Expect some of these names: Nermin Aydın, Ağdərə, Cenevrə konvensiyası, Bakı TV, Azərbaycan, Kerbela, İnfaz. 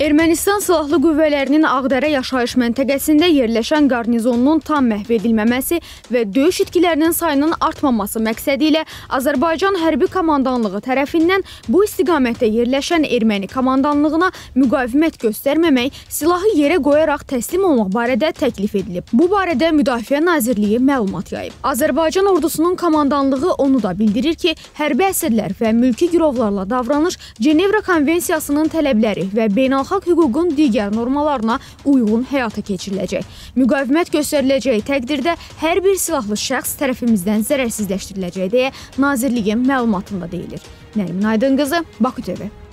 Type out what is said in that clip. Ermənistan Silahlı Qüvvələrinin Ağdərə yaşayış məntəqəsində yerləşən qarnizonunun tam məhv edilməməsi və döyüş itkilərinin sayının artmaması məqsədi ilə Azərbaycan Hərbi Komandanlığı tərəfindən bu istiqamətdə yerləşən erməni komandanlığına müqavimət göstərməmək, silahı yerə qoyaraq təslim olmaq barədə təklif edilib. Bu barədə Müdafiə Nazirliyi məlumat yayıb. Azərbaycan ordusunun komandanlığı onu da bildirir ki, hərbi əsirlər və mülki girovlarla davranış Cenevrə konvensiyasının tələbləri və beynəlxalq hüququn digər normalarına uyğun həyata keçiriləcək. Müqavimət göstəriləcəyi təqdirdə hər bir silahlı şəxs tərəfimizdən zərərsizləşdiriləcək deyə Nazirliyin məlumatında deyilir. Nermin Aydın qızı, Bakı TV.